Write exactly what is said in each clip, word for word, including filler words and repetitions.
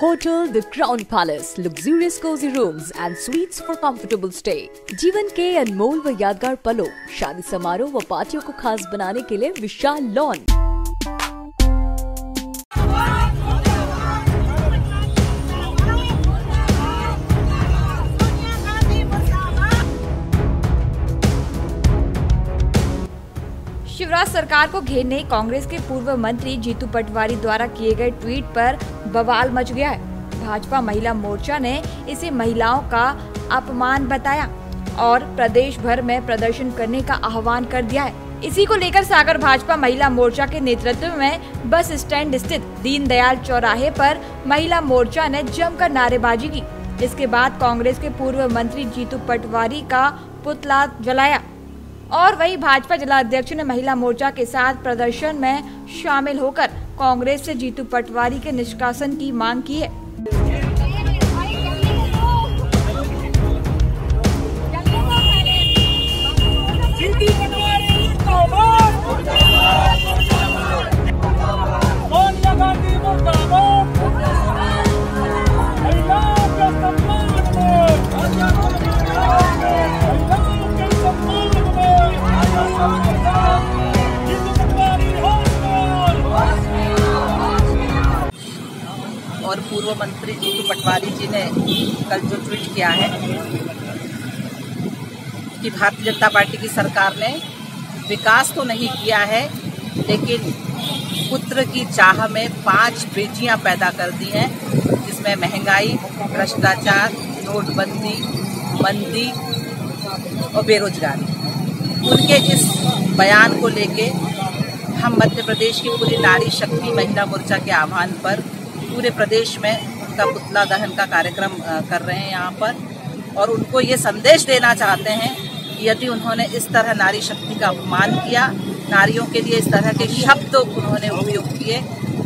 Hotel The Crown Palace, luxurious cozy rooms and suites for comfortable stay। जीवन के अनमोल व यादगार पलों, शादी समारोह व पार्टियों को खास बनाने के लिए विशाल लॉन। शिवराज सरकार को घेरने कांग्रेस के पूर्व मंत्री जीतू पटवारी द्वारा किए गए ट्वीट पर बवाल मच गया है। भाजपा महिला मोर्चा ने इसे महिलाओं का अपमान बताया और प्रदेश भर में प्रदर्शन करने का आह्वान कर दिया है। इसी को लेकर सागर भाजपा महिला मोर्चा के नेतृत्व में बस स्टैंड स्थित दीनदयाल चौराहे पर महिला मोर्चा ने जमकर नारेबाजी की, जिसके बाद कांग्रेस के पूर्व मंत्री जीतू पटवारी का पुतला जलाया और वही भाजपा जिलाध्यक्ष ने महिला मोर्चा के साथ प्रदर्शन में शामिल होकर कांग्रेस से जीतू पटवारी के निष्कासन की मांग की है। और पूर्व मंत्री जीतू पटवारी जी ने कल जो ट्वीट किया है कि भारतीय जनता पार्टी की सरकार ने विकास तो नहीं किया है, लेकिन पुत्र की चाह में पांच बेटियां पैदा कर दी हैं, जिसमें महंगाई, भ्रष्टाचार, नोटबंदी, मंदी और बेरोजगारी। उनके इस बयान को लेके हम मध्य प्रदेश की पूरी नारी शक्ति महिला मोर्चा के आह्वान पर पूरे प्रदेश में उनका पुतला दहन का कार्यक्रम कर रहे हैं यहाँ पर, और उनको ये संदेश देना चाहते हैं कि यदि उन्होंने इस तरह नारी शक्ति का अपमान किया, नारियों के लिए इस तरह के शब्द उन्होंने उपयोग किए,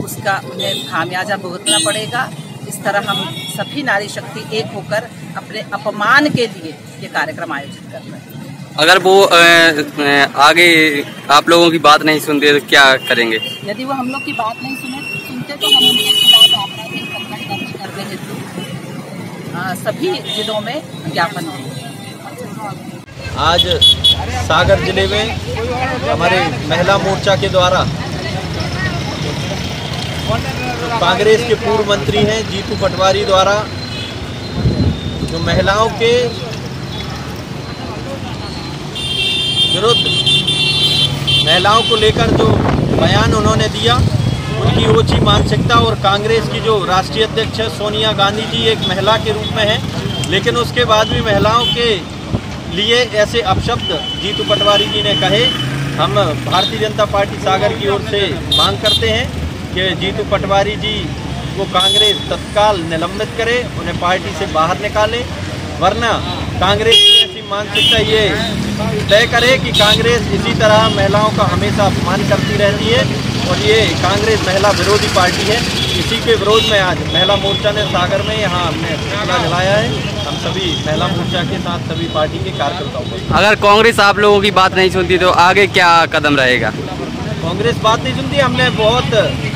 उसका उन्हें खामियाजा भुगतना पड़ेगा। इस तरह हम सभी नारी शक्ति एक होकर अपने अपमान के लिए ये कार्यक्रम आयोजित कर रहे हैं। अगर वो आगे आप लोगों की बात नहीं सुनते तो क्या करेंगे? यदि वो हम लोग की बात नहीं सुने सुनते तो हम उनके खिलाफ आपराधिक प्रकरण दर्ज करने हेतु सभी जिलों में ज्ञापन होंगे। आज सागर जिले में हमारे महिला मोर्चा के द्वारा कांग्रेस के पूर्व मंत्री हैं जीतू पटवारी द्वारा जो महिलाओं के विरुद्ध महिलाओं को लेकर जो बयान उन्होंने दिया, उनकी ओछी मानसिकता और कांग्रेस की जो राष्ट्रीय अध्यक्ष सोनिया गांधी जी एक महिला के रूप में है, लेकिन उसके बाद भी महिलाओं के लिए ऐसे अपशब्द जीतू पटवारी जी ने कहे। हम भारतीय जनता पार्टी सागर की ओर से मांग करते हैं कि जीतू पटवारी जी को कांग्रेस तत्काल निलंबित करे, उन्हें पार्टी से बाहर निकाले, वरना कांग्रेस की ऐसी मानसिकता ये तय करे कि कांग्रेस इसी तरह महिलाओं का हमेशा अपमान करती रहती है और ये कांग्रेस महिला विरोधी पार्टी है। इसी के विरोध में आज महिला मोर्चा ने सागर में यहाँ हमने धरना जलाया है। हम सभी महिला मोर्चा के साथ सभी पार्टी के कार्यकर्ताओं को, अगर कांग्रेस आप लोगों की बात नहीं सुनती तो आगे क्या कदम रहेगा? कांग्रेस बात नहीं सुनती, हमने बहुत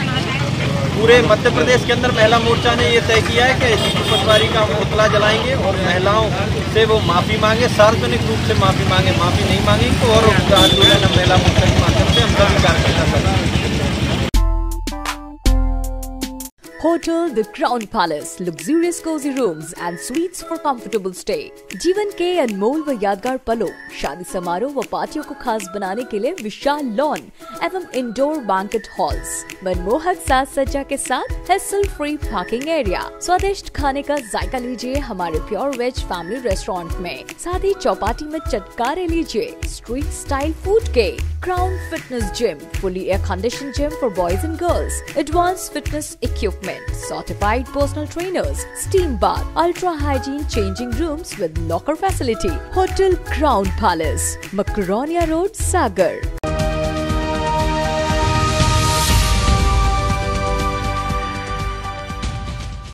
पूरे मध्य प्रदेश के अंदर महिला मोर्चा ने ये तय किया है कि जीतू पटवारी का हम पुतला जलाएंगे और महिलाओं से वो माफ़ी मांगे, सार्वजनिक रूप से माफ़ी मांगे। माफ़ी नहीं मांगेंगे और आंदोलन महिला मोर्चा के माध्यम से हम सभी कार्यकर्ता करेंगे। Hotel the crown palace, luxurious cozy rooms and suites for comfortable stay. जीवन के अनमोल व यादगार पलों, शादी समारोह व पार्टियों को खास बनाने के लिए विशाल लॉन एवं इंडोर बैंकेट हॉल्स, मनमोहक साज सज्जा के साथ हैसल फ्री पार्किंग एरिया। स्वादिष्ट खाने का जायका लीजिए हमारे प्योर वेज फैमिली रेस्टोरेंट में, साथ ही चौपाटी में चटकारे लीजिए स्ट्रीट स्टाइल फूड के। Crown fitness gym, fully air condition gym for boys and girls, advance fitness equipment, certified personal trainers, steam bath, ultra hygiene changing rooms with locker facility. Hotel crown palace, Makronia road, Sagar.